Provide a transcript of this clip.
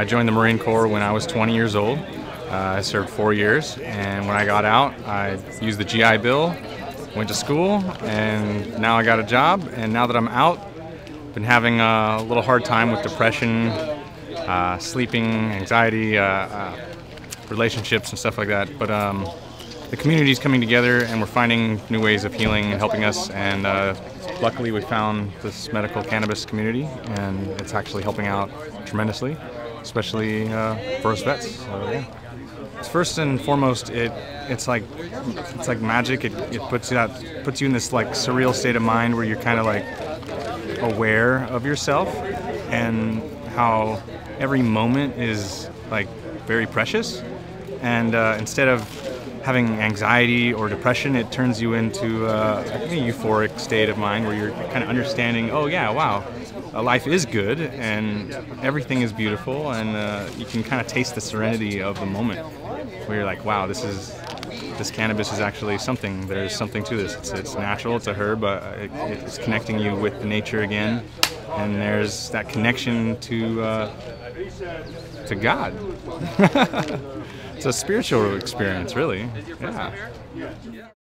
I joined the Marine Corps when I was 20 years old. I served 4 years, and when I got out, I used the GI Bill, went to school, and now I got a job. And now that I'm out, I've been having a little hard time with depression, sleeping, anxiety, relationships and stuff like that. But the community is coming together, and we're finding new ways of healing and helping us. And luckily, we found this medical cannabis community, and it's actually helping out tremendously, especially for us vets. So, yeah. First and foremost, it's like magic. It puts you in this like surreal state of mind where you're kind of like aware of yourself and how every moment is like very precious. And instead of having anxiety or depression, it turns you into a euphoric state of mind where you're kind of understanding, oh yeah, wow, life is good and everything is beautiful, and you can kind of taste the serenity of the moment where you're like, wow, this cannabis is actually something. There's something to this. It's natural, it's a herb, it's connecting you with nature again, and there's that connection to God. It's a spiritual experience, really. Yeah.